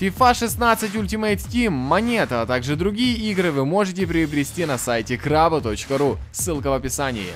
FIFA 16 Ultimate Team, монета, а также другие игры вы можете приобрести на сайте crabo.ru, ссылка в описании.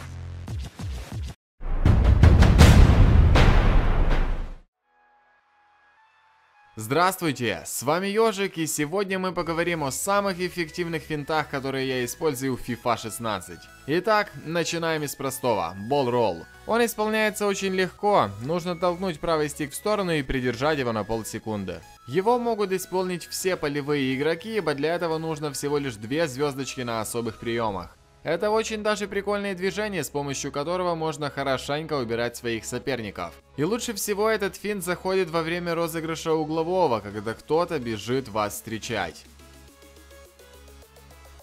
Здравствуйте, с вами Ёжик, и сегодня мы поговорим о самых эффективных финтах, которые я использую в FIFA 16. Итак, начинаем из простого, болл ролл. Он исполняется очень легко, нужно толкнуть правый стик в сторону и придержать его на полсекунды. Его могут исполнить все полевые игроки, ибо для этого нужно всего лишь 2 звездочки на особых приемах. Это очень даже прикольное движение, с помощью которого можно хорошенько убирать своих соперников. И лучше всего этот финт заходит во время розыгрыша углового, когда кто-то бежит вас встречать.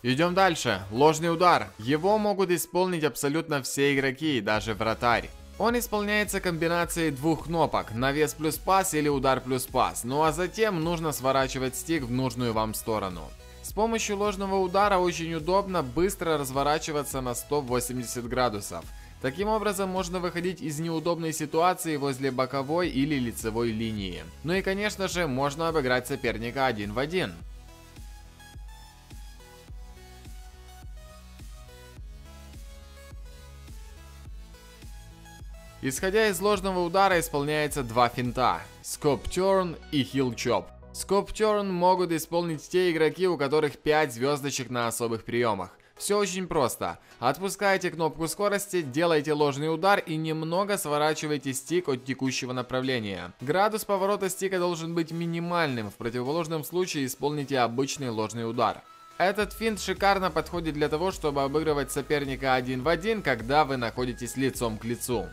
Идем дальше. Ложный удар. Его могут исполнить абсолютно все игроки и даже вратарь. Он исполняется комбинацией двух кнопок: навес плюс пас или удар плюс пас. Ну а затем нужно сворачивать стик в нужную вам сторону. С помощью ложного удара очень удобно быстро разворачиваться на 180 градусов. Таким образом можно выходить из неудобной ситуации возле боковой или лицевой линии. Ну и конечно же можно обыграть соперника 1 в 1. Исходя из ложного удара исполняется два финта: Scoop Turn и Хил-чоп. Скоп тёрн могут исполнить те игроки, у которых 5 звездочек на особых приемах. Все очень просто. Отпускаете кнопку скорости, делаете ложный удар и немного сворачиваете стик от текущего направления. Градус поворота стика должен быть минимальным, в противоположном случае исполните обычный ложный удар. Этот финт шикарно подходит для того, чтобы обыгрывать соперника 1 в 1, когда вы находитесь лицом к лицу.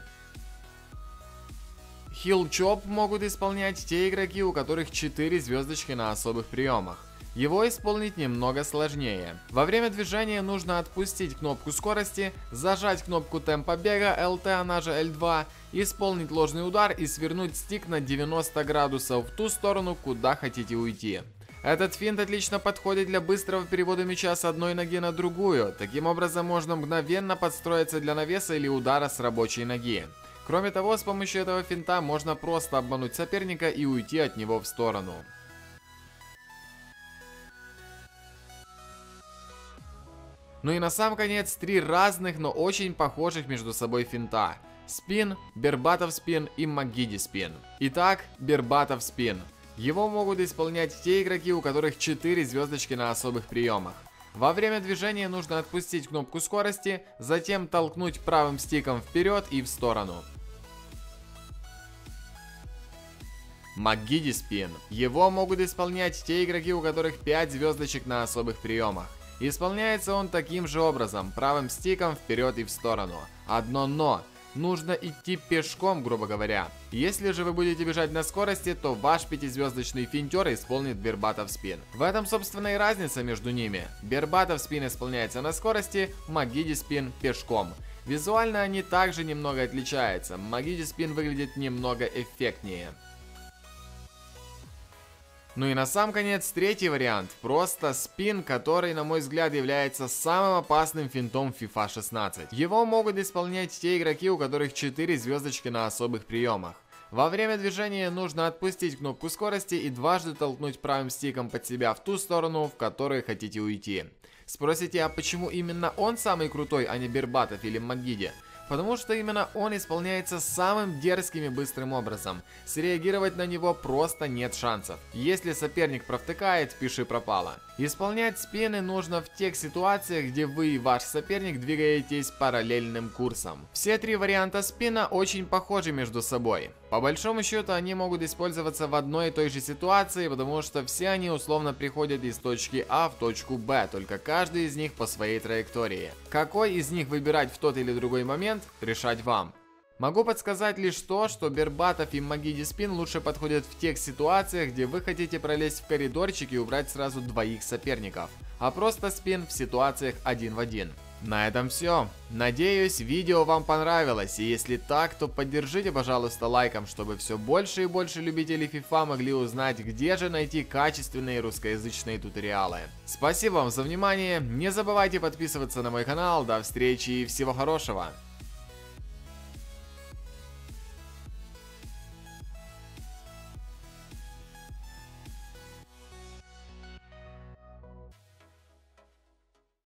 Хил-чоп могут исполнять те игроки, у которых 4 звездочки на особых приемах. Его исполнить немного сложнее. Во время движения нужно отпустить кнопку скорости, зажать кнопку темпа бега LT, она же L2, исполнить ложный удар и свернуть стик на 90 градусов в ту сторону, куда хотите уйти. Этот финт отлично подходит для быстрого перевода мяча с одной ноги на другую. Таким образом можно мгновенно подстроиться для навеса или удара с рабочей ноги. Кроме того, с помощью этого финта можно просто обмануть соперника и уйти от него в сторону. Ну и на сам конец 3 разных, но очень похожих между собой финта: спин, бербатов спин и магиди спин. Итак, бербатов спин. Его могут исполнять те игроки, у которых 4 звездочки на особых приемах. Во время движения нужно отпустить кнопку скорости, затем толкнуть правым стиком вперед и в сторону. Магиди спин. Его могут исполнять те игроки, у которых 5 звездочек на особых приемах. Исполняется он таким же образом, правым стиком вперед и в сторону. Одно но. Нужно идти пешком, грубо говоря. Если же вы будете бежать на скорости, то ваш 5-звездочный финтер исполнит бербатов спин. В этом, собственно, и разница между ними. Бербатов спин исполняется на скорости, магиди спин пешком. Визуально они также немного отличаются. Магиди спин выглядит немного эффектнее. Ну и на сам конец 3-й вариант, просто спин, который, на мой взгляд, является самым опасным финтом FIFA 16. Его могут исполнять те игроки, у которых 4 звездочки на особых приемах. Во время движения нужно отпустить кнопку скорости и дважды толкнуть правым стиком под себя в ту сторону, в которую хотите уйти. Спросите, а почему именно он самый крутой, а не Бербатов или Магиди? Потому что именно он исполняется самым дерзким и быстрым образом. Среагировать на него просто нет шансов. Если соперник провтыкает, пиши пропало. Исполнять спины нужно в тех ситуациях, где вы и ваш соперник двигаетесь параллельным курсом. Все 3 варианта спина очень похожи между собой. По большому счету они могут использоваться в одной и той же ситуации, потому что все они условно приходят из точки А в точку Б, только каждый из них по своей траектории. Какой из них выбирать в тот или другой момент, решать вам. Могу подсказать лишь то, что бербатов и магиди спин лучше подходят в тех ситуациях, где вы хотите пролезть в коридорчик и убрать сразу 2 соперников, а просто спин в ситуациях 1 в 1. На этом все. Надеюсь, видео вам понравилось, и если так, то поддержите, пожалуйста, лайком, чтобы все больше и больше любителей FIFA могли узнать, где же найти качественные русскоязычные туториалы. Спасибо вам за внимание, не забывайте подписываться на мой канал, до встречи и всего хорошего!